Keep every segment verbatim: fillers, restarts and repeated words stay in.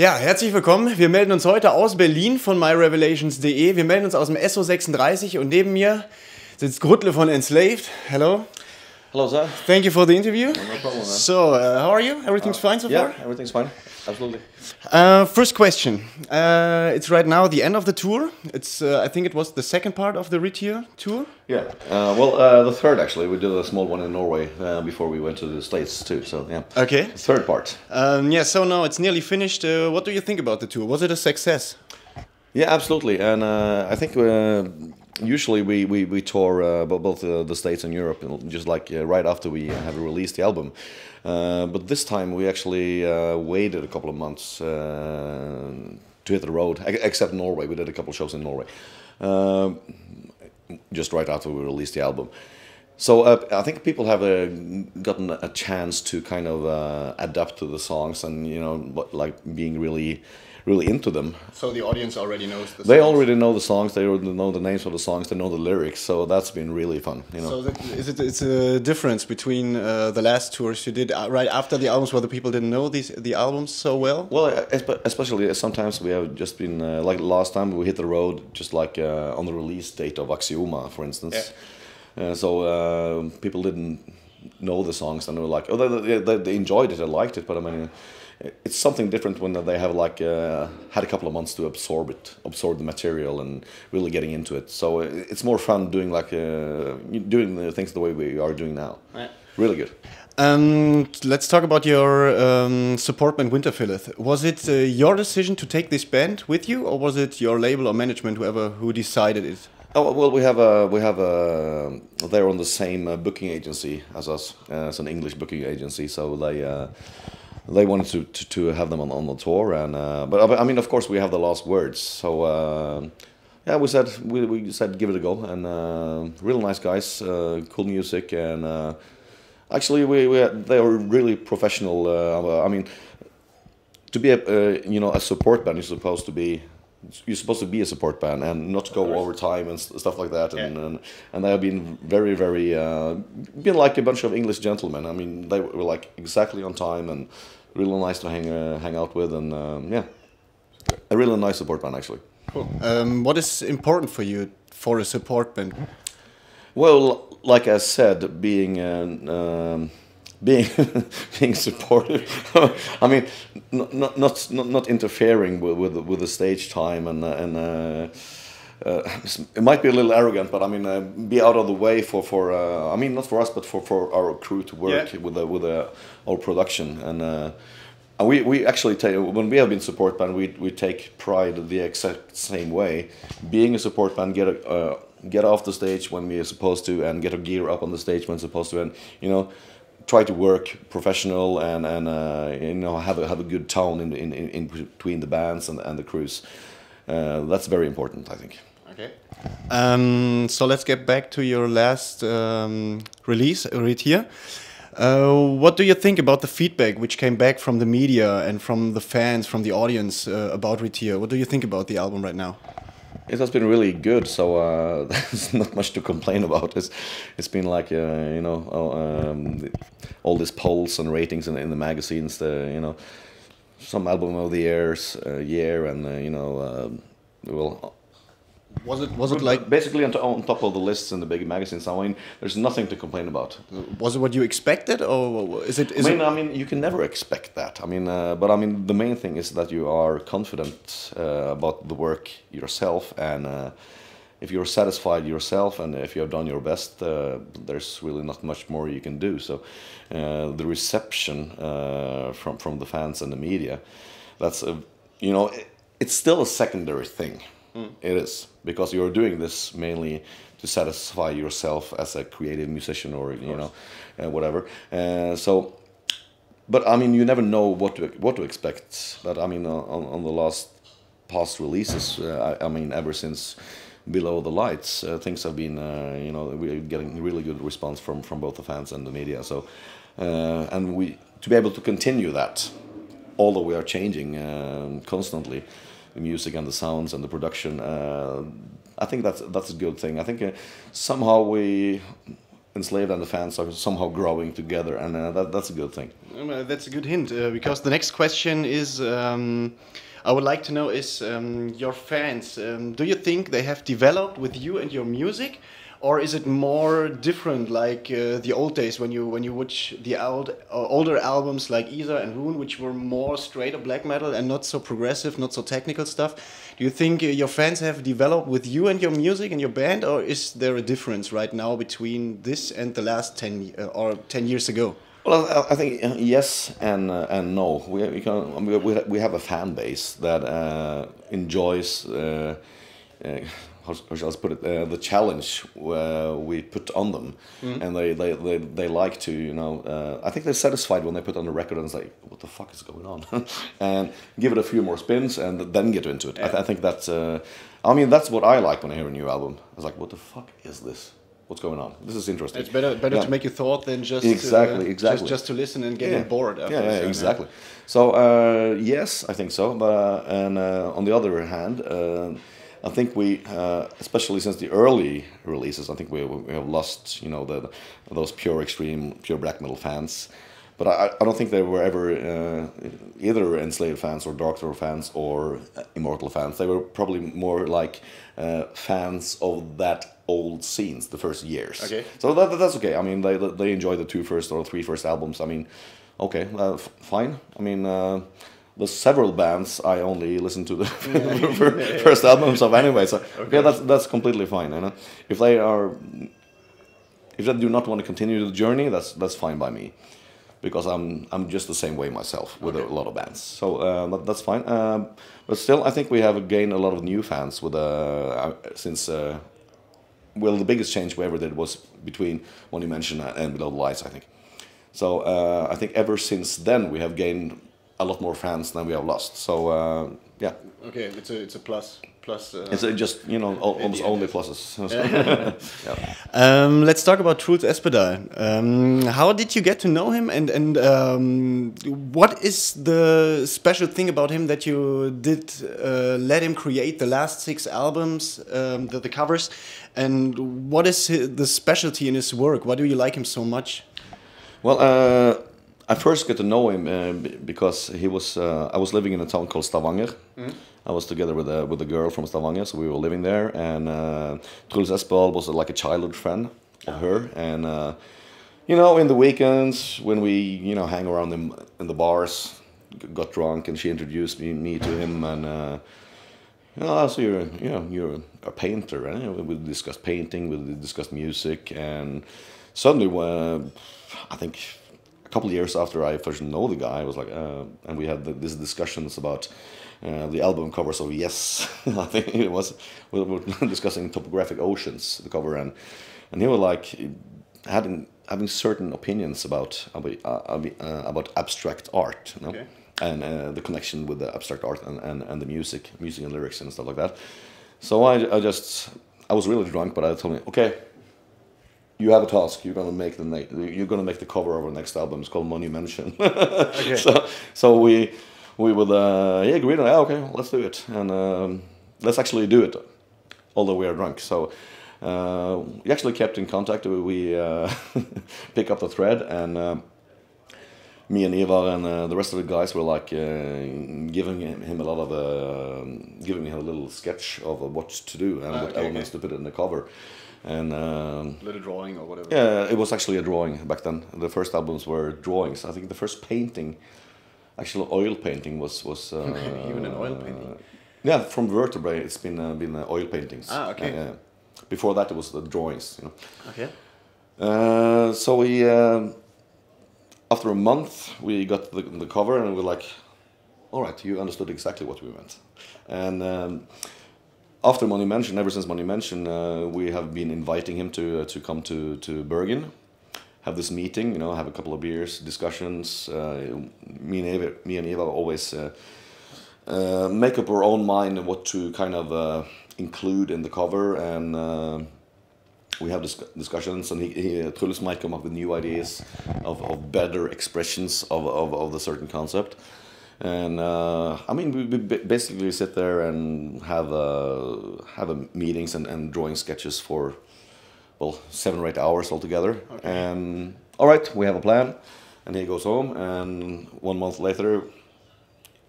Ja, herzlich willkommen. Wir melden uns heute aus Berlin von myrevelations punkt de. Wir melden uns aus dem S O sechsunddreißig und neben mir sitzt Grutle von Enslaved. Hello. Hello, sir. Thank you for the interview. No problem, man. So, uh, how are you? Everything's uh, fine so yeah, far? Yeah, everything's fine. Absolutely. Uh, first question. Uh, it's right now the end of the tour. It's uh, I think it was the second part of the Riitiir tour. Yeah. Uh, well, uh, the third actually. We did a small one in Norway uh, before we went to the States too. So yeah. Okay. The third part. Um, yeah. So now it's nearly finished. Uh, what do you think about the tour? Was it a success? Yeah, absolutely. And uh, I think. Uh, Usually we, we, we tour uh, both uh, the States and Europe, just like uh, right after we have released the album. Uh, but this time we actually uh, waited a couple of months uh, to hit the road, except Norway. We did a couple of shows in Norway, uh, just right after we released the album. So uh, I think people have uh, gotten a chance to kind of uh, adapt to the songs and, you know, like being really... really into them. So the audience already knows the songs. They already know the songs, they already know the names of the songs, they know the lyrics, so that's been really fun. You know? So that, is it, it's a difference between uh, the last tours you did right after the albums where the people didn't know these, the albums so well? Well, especially sometimes we have just been, uh, like last time we hit the road, just like uh, on the release date of Axioma, for instance. Yeah. Uh, so uh, people didn't know the songs and they were like, oh, they, they, they enjoyed it, they liked it, but I mean, it's something different when they have like uh, had a couple of months to absorb it, absorb the material, and really getting into it. So it's more fun doing like uh, doing the things the way we are doing now. Yeah. Really good. Um, let's talk about your um, support band Winterfilleth. Was it uh, your decision to take this band with you, or was it your label or management, whoever who decided it? Oh well, we have a we have a they're on the same uh, booking agency as us. Uh, it's an English booking agency, so they. Uh, They wanted to, to, to have them on, on the tour, and uh, but I mean, of course, we have the last words. So uh, yeah, we said we, we said give it a go, and uh, real nice guys, uh, cool music, and uh, actually we, we they were really professional. Uh, I mean, to be a uh, you know a support band, you're supposed to be you're supposed to be a support band and not go over time and st stuff like that. And, yeah. and and they have been very very uh, been like a bunch of English gentlemen. I mean, they were like exactly on time and. Really nice to hang uh, hang out with, and um, yeah, a really nice support band actually. Cool. Um, what is important for you for a support band? Well, like I said, being an, um, being being supportive. I mean, not not not not interfering with with, with the stage time and and. Uh, Uh, it might be a little arrogant, but I mean, uh, be out of the way for for uh, I mean, not for us, but for, for our crew to work yeah. with the, with the, our production, and uh, we we actually take when we have been support band, we we take pride the exact same way, being a support band, get a, uh, get off the stage when we are supposed to, and get our gear up on the stage when supposed to, and you know, try to work professional and and uh, you know have a have a good tone in in, in between the bands and and the crews. Uh, that's very important, I think. Okay. Um, so let's get back to your last um, release, Riitiir. Uh, what do you think about the feedback which came back from the media and from the fans, from the audience uh, about Riitiir? What do you think about the album right now? It has been really good, so uh, there's not much to complain about. It's it's been like uh, you know oh, um, all these polls and ratings in, in the magazines, the you know. Some album of the years, uh, year, and uh, you know, uh, well, was it was it like basically on, on top of the lists in the big magazines? I mean, there's nothing to complain about. Was it what you expected, or is it? Is I mean, it... I mean, you can never expect that. I mean, uh, but I mean, the main thing is that you are confident uh, about the work yourself, and uh, if you're satisfied yourself, and if you have done your best, uh, there's really not much more you can do. So. Uh, the reception uh, from from the fans and the media, that's a, you know it, it's still a secondary thing. Mm. It is, because you're doing this mainly to satisfy yourself as a creative musician or you know uh, whatever. Uh, so, but I mean you never know what to what to expect. But I mean on, on the last past releases, uh, I, I mean ever since. Below the Lights, uh, things have been, uh, you know, we're getting really good response from, from both the fans and the media. So, uh, and we to be able to continue that, although we are changing um, constantly, the music and the sounds and the production. Uh, I think that's that's a good thing. I think uh, somehow we Enslaved and the fans are somehow growing together, and uh, that, that's a good thing. Um, that's a good hint, uh, because the next question is, um, I would like to know, is um, your fans, um, do you think they have developed with you and your music? Or is it more different, like uh, the old days when you when you watch the old uh, older albums like Isa and Rune, which were more straight up black metal and not so progressive, not so technical stuff? Do you think uh, your fans have developed with you and your music and your band, or is there a difference right now between this and the last ten uh, or ten years ago? Well, I think yes and uh, and no. We we, can, we we have a fan base that uh, enjoys. Uh, uh, How shall I put it? Uh, the challenge uh, we put on them, mm. and they, they, they, they like to, you know. Uh, I think they're satisfied when they put on the record and it's like, what the fuck is going on? And give it a few more spins and then get into it. Yeah. I, th I think that's. Uh, I mean, that's what I like when I hear a new album. I was like, what the fuck is this? What's going on? This is interesting. It's better better yeah. to make you thought than just exactly uh, exactly just, just to listen and get yeah. bored. After yeah, yeah, yeah exactly. So uh, yes, I think so. But uh, and uh, on the other hand. Uh, I think we, uh, especially since the early releases, I think we, we have lost, you know, the, those pure extreme, pure black metal fans. But I, I don't think they were ever uh, either Enslaved fans or Dark Thrones fans or Immortal fans. They were probably more like uh, fans of that old scenes, the first years. Okay. So that, that's okay. I mean, they they enjoy the two first or three first albums. I mean, okay, uh, f fine. I mean. Uh, There's several bands I only listen to the yeah. first albums of anyway, so okay. yeah, that's that's completely fine. You know, if they are, if they do not want to continue the journey, that's that's fine by me, because I'm I'm just the same way myself with okay. a lot of bands, so uh, that, that's fine. Uh, but still, I think we have gained a lot of new fans with uh, since. Uh, well, the biggest change we ever did was between One Dimension and Below the Lights, I think. So uh, I think ever since then we have gained. A lot more fans than we have lost, so uh, yeah. Okay, it's a it's a plus plus. Uh, it's a just you know almost only pluses. yeah. um, let's talk about Truls Espedal. Um, how did you get to know him, and and um, what is the special thing about him that you did uh, let him create the last six albums, um, the, the covers, and what is his, the specialty in his work? Why do you like him so much? Well. Uh, I first got to know him uh, because he was. Uh, I was living in a town called Stavanger. Mm. I was together with a with a girl from Stavanger, so we were living there. And uh, Truls Espedal was uh, like a childhood friend of oh. her. And uh, you know, in the weekends when we you know hang around him in the bars, got drunk, and she introduced me, me to him. And uh, you know, so you're you know you're a painter, and eh? we discussed painting, we discussed music, and suddenly, uh, I think. A couple of years after I first know the guy, I was like, uh, and we had the, these discussions about uh, the album covers of Yes. I think it was we were discussing Topographic Oceans, the cover, and and he was like having having certain opinions about about, uh, about abstract art, you know? Okay. And uh, the connection with the abstract art and, and and the music, music and lyrics and stuff like that. So I I just I was really drunk, but I told him, okay. You have a task. You're gonna make the next, you're gonna make the cover of our next album. It's called One Dimension. okay. So, so we we would uh, yeah agreed on yeah, okay, let's do it, and um, let's actually do it, although we are drunk. So uh, we actually kept in contact. We uh, pick up the thread, and uh, me and Ivar and uh, the rest of the guys were like uh, giving him a lot of uh, giving him a little sketch of what to do and ah, what okay, elements okay. to put in the cover. And um, a little drawing or whatever. Yeah, it was actually a drawing back then. The first albums were drawings. I think the first painting, actual oil painting, was was uh, even an oil painting. Uh, yeah, from vertebrae, it's been uh, been uh, oil paintings. Ah, okay. Uh, yeah. Before that, it was the drawings. You know. Okay. Uh, so we um, after a month we got the, the cover and we were like, all right, you understood exactly what we meant, and. Um, After One Dimension, ever since One Dimension, uh, we have been inviting him to uh, to come to to Bergen, have this meeting, you know, have a couple of beers, discussions. Uh, me and Eva, me and Eva always uh, uh, make up our own mind what to kind of uh, include in the cover, and uh, we have dis discussions. And he, he Truls might come up with new ideas of, of better expressions of of of the certain concept. And uh, I mean, we, we basically sit there and have uh, have a meetings and, and drawing sketches for well, seven or eight hours altogether. Okay. And all right, we have a plan. And he goes home, and one month later,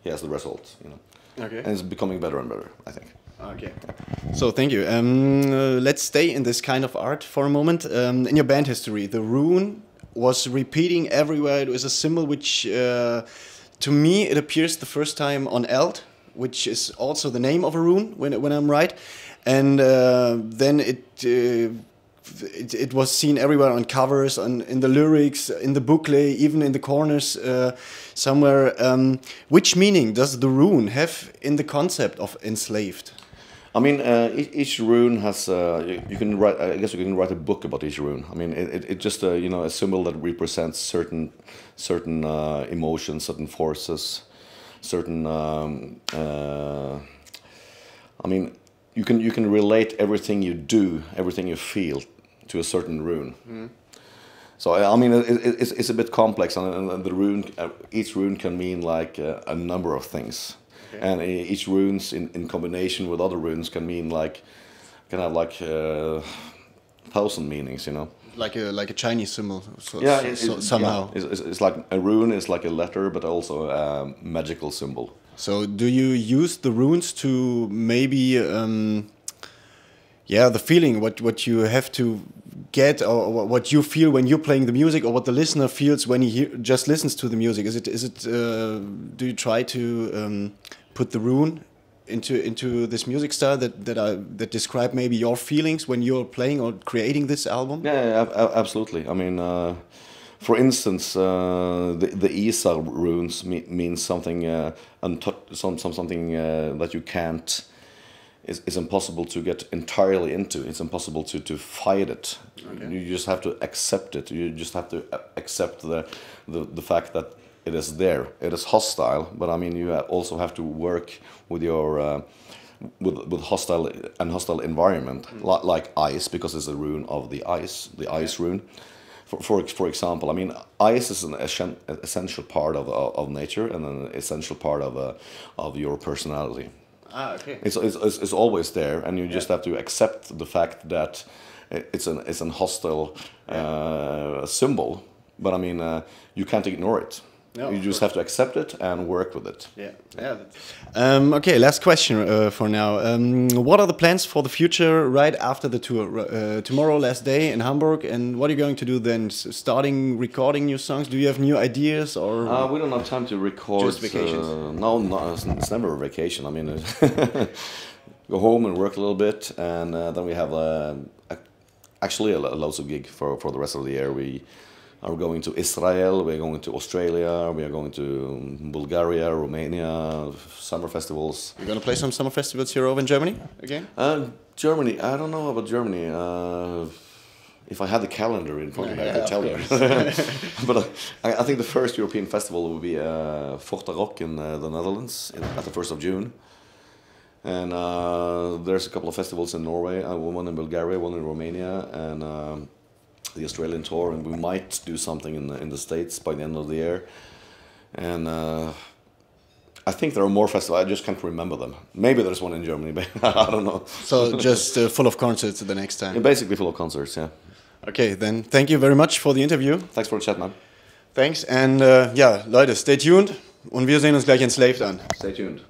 he has the results. You know. Okay. And it's becoming better and better, I think. Okay. So thank you. Um, uh, let's stay in this kind of art for a moment. Um, in your band history, the rune was repeating everywhere. It was a symbol which, uh, to me, it appears the first time on Eld, which is also the name of a rune, when, when I'm right. And uh, then it, uh, it it was seen everywhere on covers, on, in the lyrics, in the booklet, even in the corners uh, somewhere. Um, which meaning does the rune have in the concept of enslaved? I mean, uh, each rune has. Uh, you, you can write. I guess you can write a book about each rune. I mean, it it, it just uh, you know, a symbol that represents certain certain uh, emotions, certain forces, certain. Um, uh, I mean, you can you can relate everything you do, everything you feel, to a certain rune. Mm. So I mean, it, it, it's it's a bit complex, and, and the rune, each rune can mean like a, a number of things. Okay. And each runes in, in combination with other runes can mean like, can have like a thousand meanings, you know. Like a like a Chinese symbol, so, yeah, it, so, it, somehow. Yeah. It's, it's like a rune is like a letter, but also a magical symbol. So do you use the runes to maybe, um, yeah, the feeling, what, what you have to get, or what you feel when you're playing the music, or what the listener feels when he hear, just listens to the music? Is it is it uh, do you try to um, put the rune into into this music style that that I, that describe maybe your feelings when you're playing or creating this album? Yeah, yeah, absolutely. I mean, uh, for instance, uh, the the Isa runes mean, means something uh, some some something uh, that you can't. It's, it's impossible to get entirely into. It's impossible to, to fight it. Okay. You just have to accept it. You just have to accept the, the the fact that it is there. It is hostile, but I mean, you also have to work with your uh, with with hostile and hostile environment, mm. like, like ice, because it's a rune of the ice, the ice rune. For for for example, I mean, ice is an essential part of of nature and an essential part of uh, of your personality. Ah, okay. It's, it's it's always there, and you yeah. just have to accept the fact that it's an it's an hostile yeah. uh, symbol. But I mean, uh, you can't ignore it. No, you just have to accept it and work with it. Yeah, yeah. Um, okay, last question uh, for now. Um, what are the plans for the future? Right after the tour, uh, tomorrow, last day in Hamburg, and what are you going to do then? Starting recording new songs? Do you have new ideas or? Uh, we don't have time to record. Just vacations. Uh, no, no, it's, it's never a vacation. I mean, go home and work a little bit, and uh, then we have uh, a, actually a, a loads of gigs for for the rest of the year. We. Are going to Israel, we're going to Australia, we are going to Bulgaria, Romania, summer festivals. You're going to play some summer festivals here over in Germany again? Uh, Germany, I don't know about Germany. Uh, if I had the calendar in front of me, I could tell you. But uh, I, I think the first European festival will be uh, Fort Rock in uh, the Netherlands in, at the first of June. And uh, there's a couple of festivals in Norway, uh, one in Bulgaria, one in Romania, and... Um, the Australian tour, and we might do something in the, in the States by the end of the year. And uh, I think there are more festivals, I just can't remember them. Maybe there's one in Germany, but I don't know. So just uh, full of concerts the next time? Yeah, basically full of concerts, yeah. Okay, then thank you very much for the interview. Thanks for the chat, man. Thanks, and uh, yeah, Leute, stay tuned, und wir sehen uns gleich Enslaved an. Stay tuned.